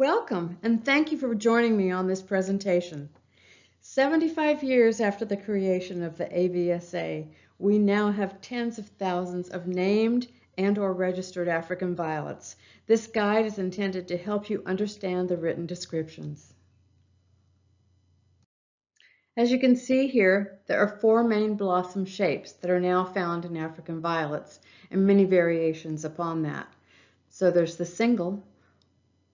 Welcome, and thank you for joining me on this presentation. 75 years after the creation of the AVSA, we now have tens of thousands of named and/or registered African violets. This guide is intended to help you understand the written descriptions. As you can see here, there are four main blossom shapes that are now found in African violets and many variations upon that. So there's the single,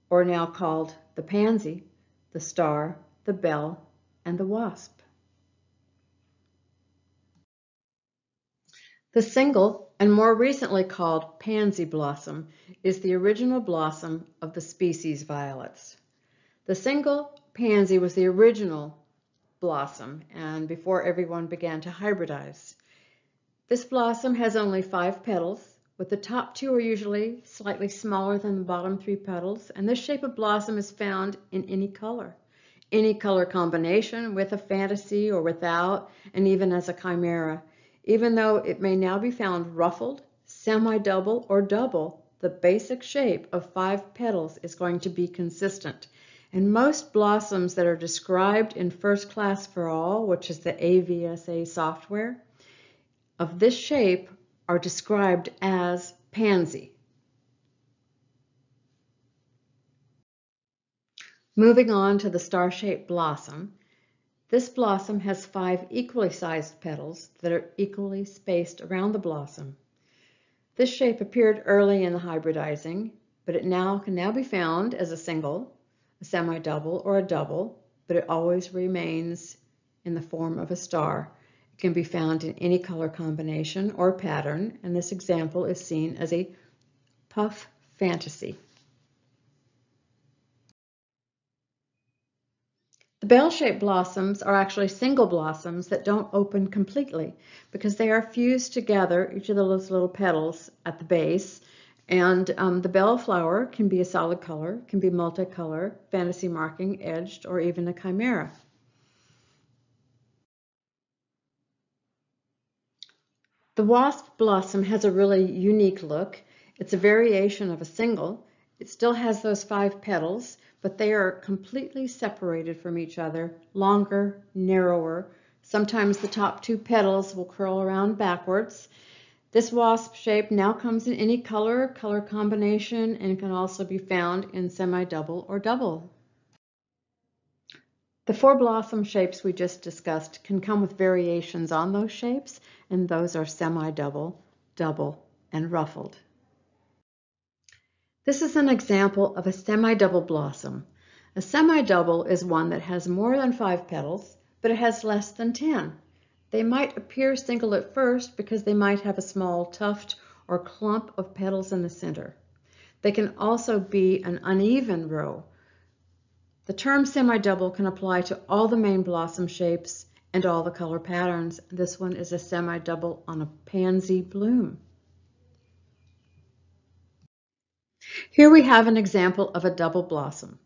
or now called the pansy, the star, the bell, and the wasp. The single, and more recently called pansy blossom, is the original blossom of the species violets. The single pansy was the original blossom, and before everyone began to hybridize. This blossom has only 5 petals, with the top 2 are usually slightly smaller than the bottom 3 petals, and this shape of blossom is found in any color combination, with a fantasy or without, and even as a chimera. Even though it may now be found ruffled, semi-double, or double, the basic shape of 5 petals is going to be consistent. And most blossoms that are described in First Class for All, which is the AVSA software, of this shape are described as pansy. Moving on to the star-shaped blossom, this blossom has 5 equally sized petals that are equally spaced around the blossom. This shape appeared early in the hybridizing, but it can now be found as a single, a semi-double, or a double, but it always remains in the form of a star. It can be found in any color combination or pattern, and this example is seen as a puff fantasy. The bell-shaped blossoms are actually single blossoms that don't open completely because they are fused together, each of those little petals at the base, and the bell flower can be a solid color, can be multicolor, fantasy marking, edged, or even a chimera. The wasp blossom has a really unique look. It's a variation of a single. It still has those 5 petals, but they are completely separated from each other, longer, narrower. Sometimes the top 2 petals will curl around backwards. This wasp shape now comes in any color, color combination, and can also be found in semi-double or double. The 4 blossom shapes we just discussed can come with variations on those shapes, and those are semi-double, double, and ruffled. This is an example of a semi-double blossom. A semi-double is one that has more than 5 petals, but it has less than 10. They might appear single at first because they might have a small tuft or clump of petals in the center. They can also be an uneven row. The term semi-double can apply to all the main blossom shapes and all the color patterns. This one is a semi-double on a pansy bloom. Here we have an example of a double blossom.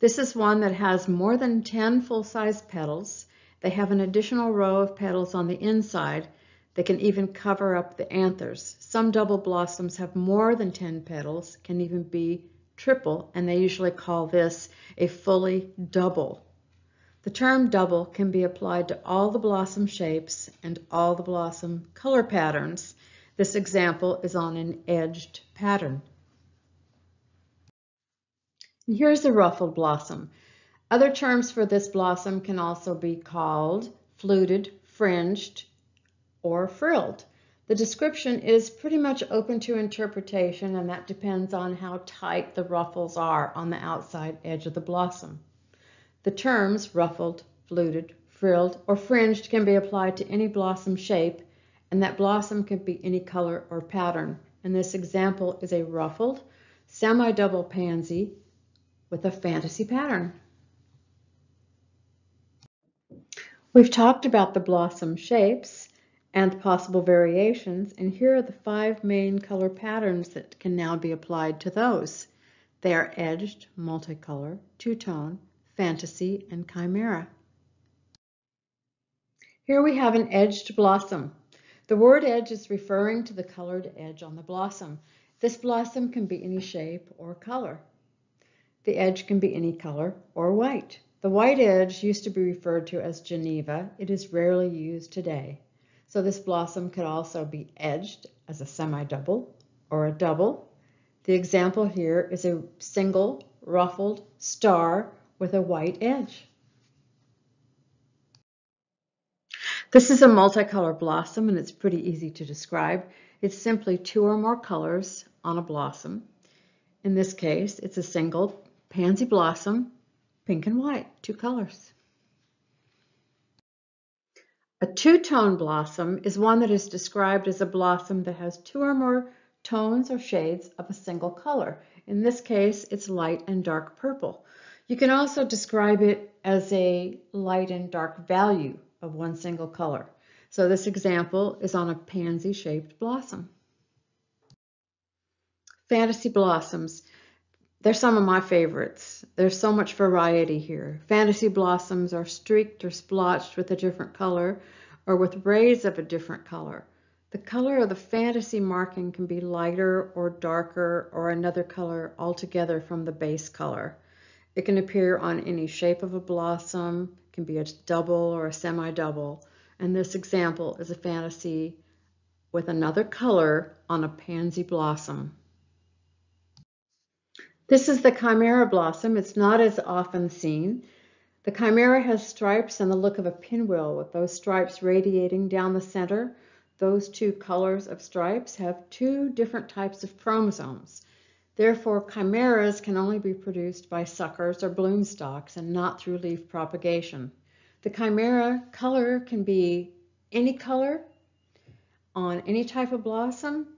This is one that has more than 10 full-sized petals. They have an additional row of petals on the inside. They can even cover up the anthers. Some double blossoms have more than 10 petals, can even be triple, and they usually call this a fully double. The term double can be applied to all the blossom shapes and all the blossom color patterns. This example is on an edged pattern. And here's the ruffled blossom. Other terms for this blossom can also be called fluted, fringed, or frilled. The description is pretty much open to interpretation, and that depends on how tight the ruffles are on the outside edge of the blossom. The terms ruffled, fluted, frilled, or fringed can be applied to any blossom shape, and that blossom can be any color or pattern. And this example is a ruffled semi-double pansy with a fantasy pattern. We've talked about the blossom shapes and the possible variations, and here are the 5 main color patterns that can now be applied to those. They are edged, multicolor, two-tone, fantasy, and chimera. Here we have an edged blossom. The word edge is referring to the colored edge on the blossom. This blossom can be any shape or color. The edge can be any color or white. The white edge used to be referred to as Geneva. It is rarely used today. So this blossom could also be edged as a semi-double or a double. The example here is a single ruffled star with a white edge. This is a multicolor blossom and it's pretty easy to describe. It's simply two or more colors on a blossom. In this case, it's a single pansy blossom, pink and white, two colors. A two-tone blossom is one that is described as a blossom that has two or more tones or shades of a single color. In this case, it's light and dark purple. You can also describe it as a light and dark value of one single color. So this example is on a pansy-shaped blossom. Fantasy blossoms. They're some of my favorites. There's so much variety here. Fantasy blossoms are streaked or splotched with a different color or with rays of a different color. The color of the fantasy marking can be lighter or darker or another color altogether from the base color. It can appear on any shape of a blossom, it can be a double or a semi-double, and this example is a fantasy with another color on a pansy blossom. This is the chimera blossom. It's not as often seen. The chimera has stripes and the look of a pinwheel with those stripes radiating down the center. Those two colors of stripes have two different types of chromosomes. Therefore, chimeras can only be produced by suckers or bloom stalks and not through leaf propagation. The chimera color can be any color on any type of blossom.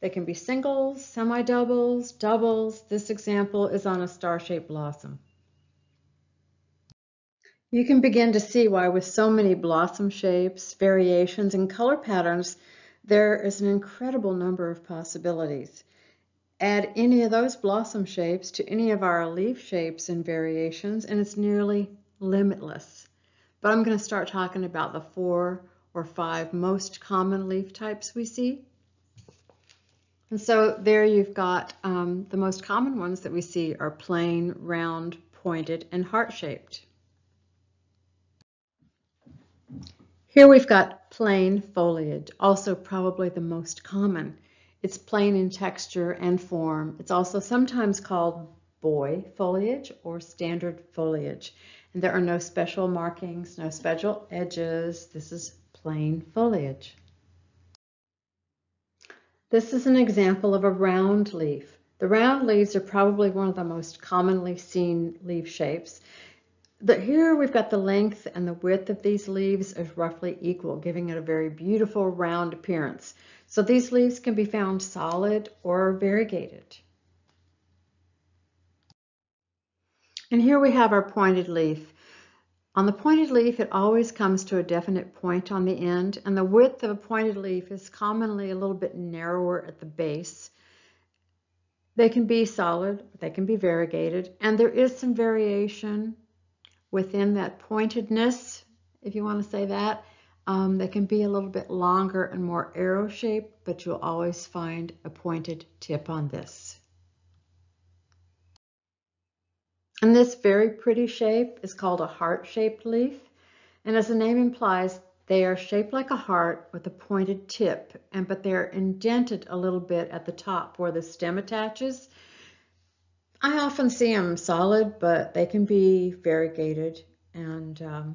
They can be singles, semi-doubles, doubles. This example is on a star-shaped blossom. You can begin to see why with so many blossom shapes, variations, and color patterns, there is an incredible number of possibilities. Add any of those blossom shapes to any of our leaf shapes and variations, and it's nearly limitless. But I'm going to start talking about the 4 or 5 most common leaf types we see. And so there you've got the most common ones that we see are plain, round, pointed, and heart-shaped. Here we've got plain foliage, also probably the most common. It's plain in texture and form. It's also sometimes called boy foliage or standard foliage. And there are no special markings, no special edges. This is plain foliage. This is an example of a round leaf. The round leaves are probably one of the most commonly seen leaf shapes. Here we've got the length and the width of these leaves is roughly equal, giving it a very beautiful round appearance. So these leaves can be found solid or variegated. And here we have our pointed leaf. On the pointed leaf, it always comes to a definite point on the end, and the width of a pointed leaf is commonly a little bit narrower at the base. They can be solid, they can be variegated, and there is some variation within that pointedness, if you want to say that. They can be a little bit longer and more arrow-shaped, but you'll always find a pointed tip on this. And this very pretty shape is called a heart-shaped leaf. And as the name implies, they are shaped like a heart with a pointed tip, but they're indented a little bit at the top where the stem attaches. I often see them solid, but they can be variegated and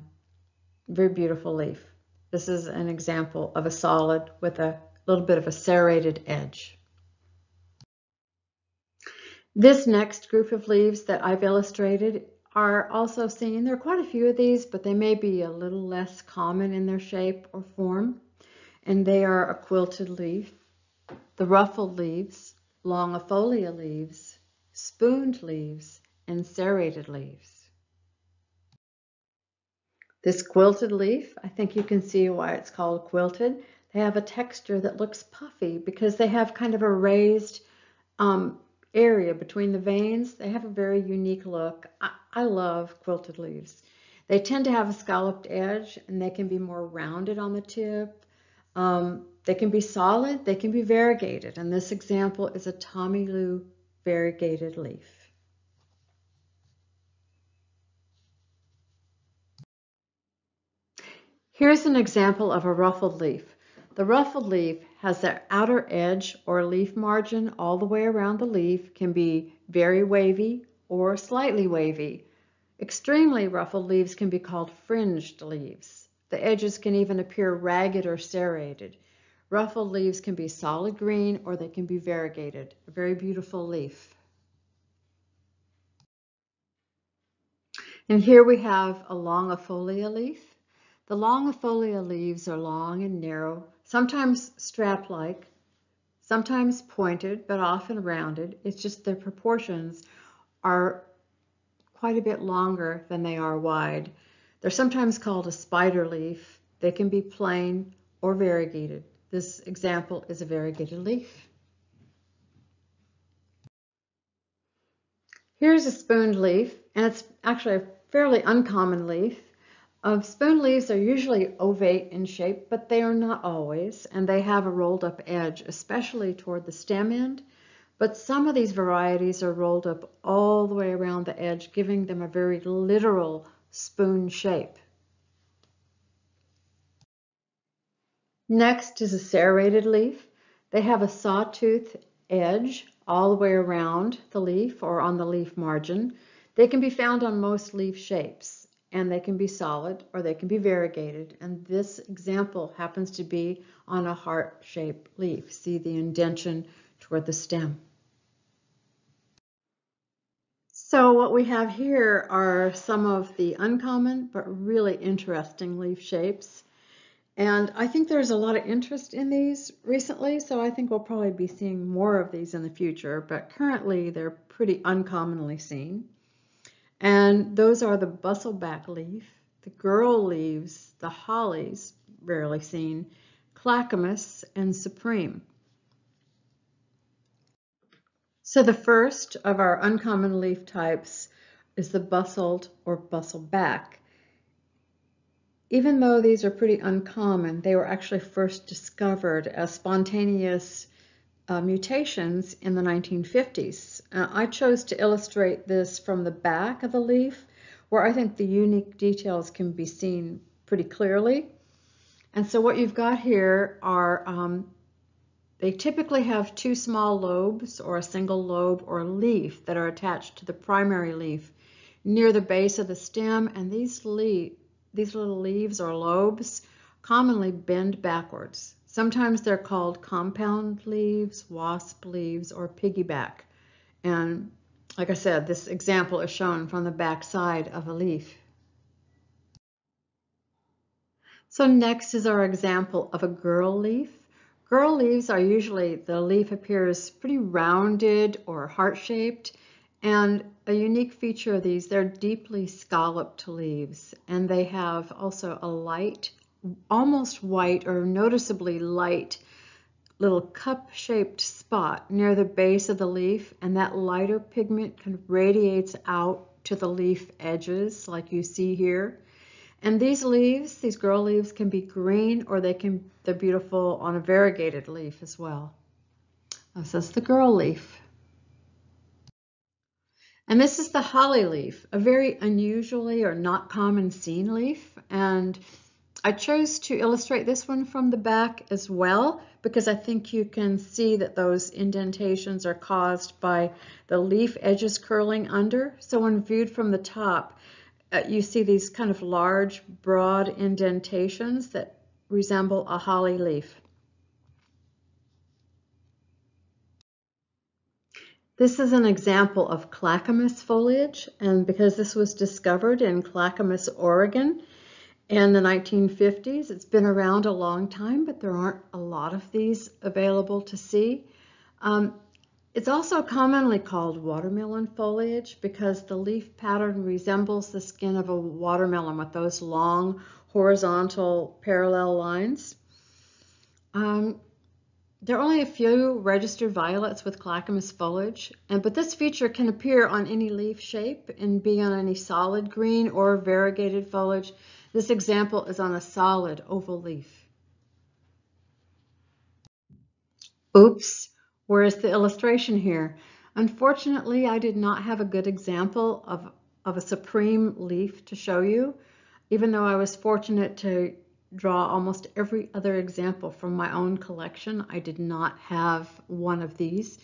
very beautiful leaf. This is an example of a solid with a little bit of a serrated edge. This next group of leaves that I've illustrated are also seen. There are quite a few of these, but they may be a little less common in their shape or form. And they are a quilted leaf, the ruffled leaves, longifolia leaves, spooned leaves, and serrated leaves. This quilted leaf, I think you can see why it's called quilted. They have a texture that looks puffy because they have kind of a raised area between the veins. They have a very unique look. I love quilted leaves. They tend to have a scalloped edge and they can be more rounded on the tip. They can be solid, they can be variegated, and this example is a Tommy Lou variegated leaf. Here's an example of a ruffled leaf. The ruffled leaf has the outer edge or leaf margin all the way around the leaf, can be very wavy or slightly wavy. Extremely ruffled leaves can be called fringed leaves. The edges can even appear ragged or serrated. Ruffled leaves can be solid green or they can be variegated. A very beautiful leaf. And here we have a longifolia leaf. The longifolia leaves are long and narrow, sometimes strap-like, sometimes pointed, but often rounded. It's just their proportions are quite a bit longer than they are wide. They're sometimes called a spider leaf. They can be plain or variegated. This example is a variegated leaf. Here's a spooned leaf, and it's actually a fairly uncommon leaf. Spooned leaves are usually ovate in shape, but they are not always, and they have a rolled up edge, especially toward the stem end. But some of these varieties are rolled up all the way around the edge, giving them a very literal spoon shape. Next is a serrated leaf. They have a sawtooth edge all the way around the leaf or on the leaf margin. They can be found on most leaf shapes, and they can be solid or they can be variegated. And this example happens to be on a heart-shaped leaf. See the indentation toward the stem. So what we have here are some of the uncommon but really interesting leaf shapes. And I think there's a lot of interest in these recently, so I think we'll probably be seeing more of these in the future, but currently they're pretty uncommonly seen. And those are the bustleback leaf, the girl leaves, the hollies, rarely seen, Clackamas, and Supreme. So the first of our uncommon leaf types is the bustled or bustleback. Even though these are pretty uncommon, they were actually first discovered as spontaneous mutations in the 1950s. I chose to illustrate this from the back of the leaf, where I think the unique details can be seen pretty clearly. And so what you've got here are they typically have two small lobes or a single lobe or leaf that are attached to the primary leaf near the base of the stem, and these little leaves or lobes commonly bend backwards. Sometimes they're called compound leaves, wasp leaves, or piggyback. And like I said, this example is shown from the back side of a leaf. So next is our example of a girl leaf. Girl leaves are usually, the leaf appears pretty rounded or heart-shaped, and a unique feature of these, they're deeply scalloped leaves, and they have also a light, almost white or noticeably light little cup-shaped spot near the base of the leaf, and that lighter pigment kind of radiates out to the leaf edges like you see here. And these leaves, these girl leaves, can be green or they're beautiful on a variegated leaf as well. This is the girl leaf. And this is the holly leaf, a very unusually or not common seen leaf. And I chose to illustrate this one from the back as well, because I think you can see that those indentations are caused by the leaf edges curling under. So when viewed from the top, you see these kind of large, broad indentations that resemble a holly leaf. This is an example of Clackamas foliage, and because this was discovered in Clackamas, Oregon in the 1950s, it's been around a long time, but there aren't a lot of these available to see. It's also commonly called watermelon foliage because the leaf pattern resembles the skin of a watermelon with those long horizontal parallel lines. There are only a few registered violets with Clackamas foliage, but this feature can appear on any leaf shape and be on any solid green or variegated foliage. This example is on a solid oval leaf. Oops. Where is the illustration here? Unfortunately, I did not have a good example of a supreme leaf to show you, even though I was fortunate to draw almost every other example from my own collection. I did not have one of these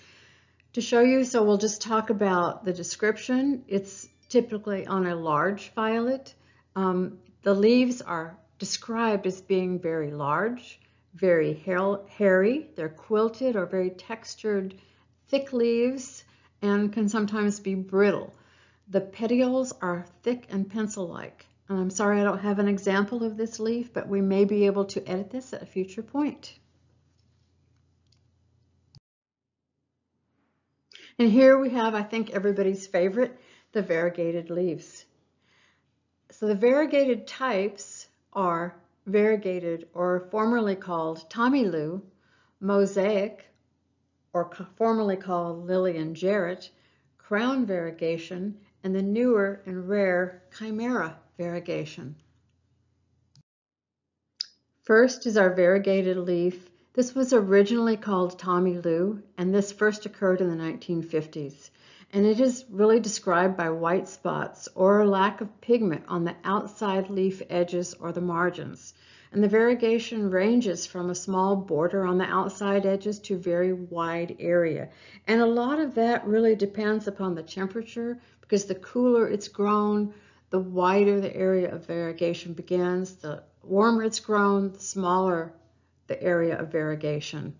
to show you, so we'll just talk about the description. It's typically on a large violet. The leaves are described as being very large, very hairy. They're quilted or very textured, thick leaves, and can sometimes be brittle. The petioles are thick and pencil-like. And I'm sorry I don't have an example of this leaf, but we may be able to edit this at a future point. And here we have, I think, everybody's favorite, the variegated leaves. So the variegated types are variegated, or formerly called Tommy Lou, mosaic, or formerly called Lillian Jarrett, crown variegation, and the newer and rare chimera variegation. First is our variegated leaf. This was originally called Tommy Lou, and this first occurred in the 1950s. And it is really described by white spots or lack of pigment on the outside leaf edges or the margins. And the variegation ranges from a small border on the outside edges to very wide area. And a lot of that really depends upon the temperature, because the cooler it's grown, the wider the area of variegation begins. The warmer it's grown, the smaller the area of variegation.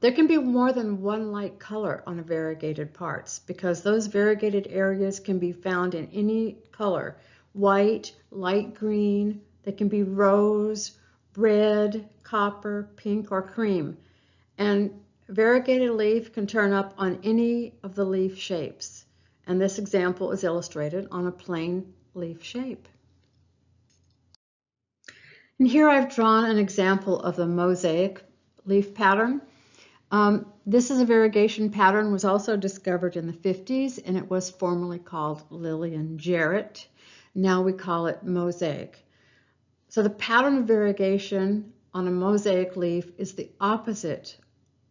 There can be more than one light color on a variegated parts, because those variegated areas can be found in any color: white, light green, they can be rose, red, copper, pink, or cream. And variegated leaf can turn up on any of the leaf shapes. And this example is illustrated on a plain leaf shape. And here I've drawn an example of the mosaic leaf pattern. This is a variegation pattern, was also discovered in the 50s, and it was formerly called Lillian Jarrett. Now we call it mosaic. So the pattern of variegation on a mosaic leaf is the opposite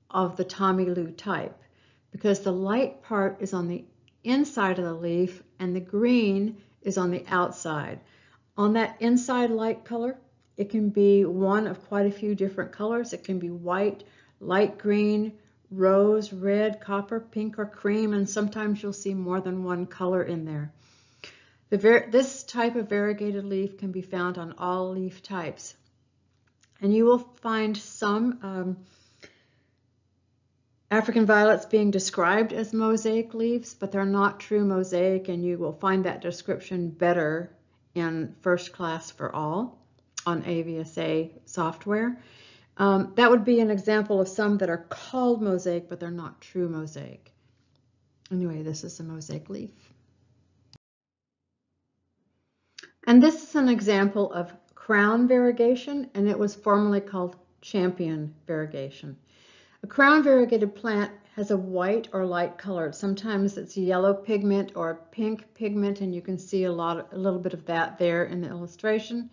of the Tommy Lou type, because the light part is on the inside of the leaf and the green is on the outside. On that inside light color, it can be one of quite a few different colors. It can be white, light green, rose, red, copper, pink, or cream, and sometimes you'll see more than one color in there. This type of variegated leaf can be found on all leaf types. And you will find some African violets being described as mosaic leaves, but they're not true mosaic, and you will find that description better in First Class for All on AVSA software. That would be an example of some that are called mosaic, but they're not true mosaic. Anyway, this is a mosaic leaf. And this is an example of crown variegation, and it was formerly called champion variegation. A crown variegated plant has a white or light color. Sometimes it's yellow pigment or pink pigment, and you can see a little bit of that there in the illustration.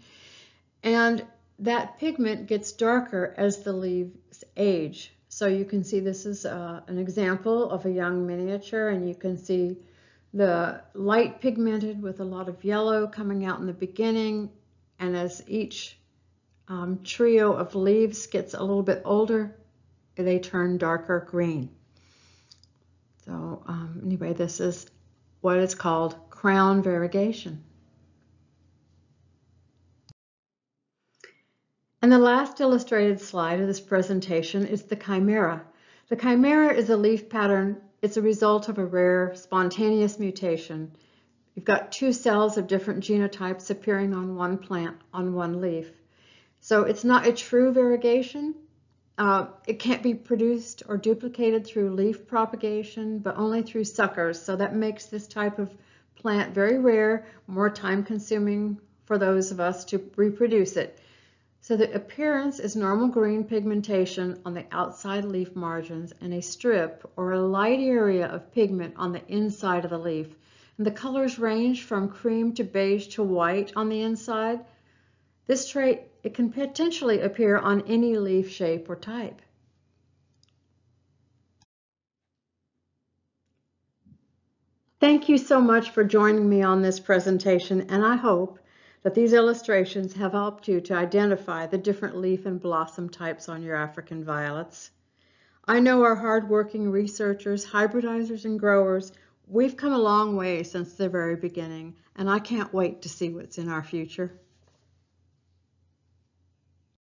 And that pigment gets darker as the leaves age. So you can see this is an example of a young miniature, and you can see the light pigmented with a lot of yellow coming out in the beginning. And as each trio of leaves gets a little bit older, they turn darker green. So anyway, this is what is called crown variegation. And the last illustrated slide of this presentation is the chimera. The chimera is a leaf pattern. It's a result of a rare spontaneous mutation. You've got two cells of different genotypes appearing on one plant, on one leaf. So it's not a true variegation. It can't be produced or duplicated through leaf propagation, but only through suckers. So that makes this type of plant very rare, more time-consuming for those of us to reproduce it. So the appearance is normal green pigmentation on the outside leaf margins and a strip or a light area of pigment on the inside of the leaf. And the colors range from cream to beige to white on the inside. This trait, it can potentially appear on any leaf shape or type. Thank you so much for joining me on this presentation, and I hope that these illustrations have helped you to identify the different leaf and blossom types on your African violets. I know our hardworking researchers, hybridizers, and growers, we've come a long way since the very beginning, and I can't wait to see what's in our future.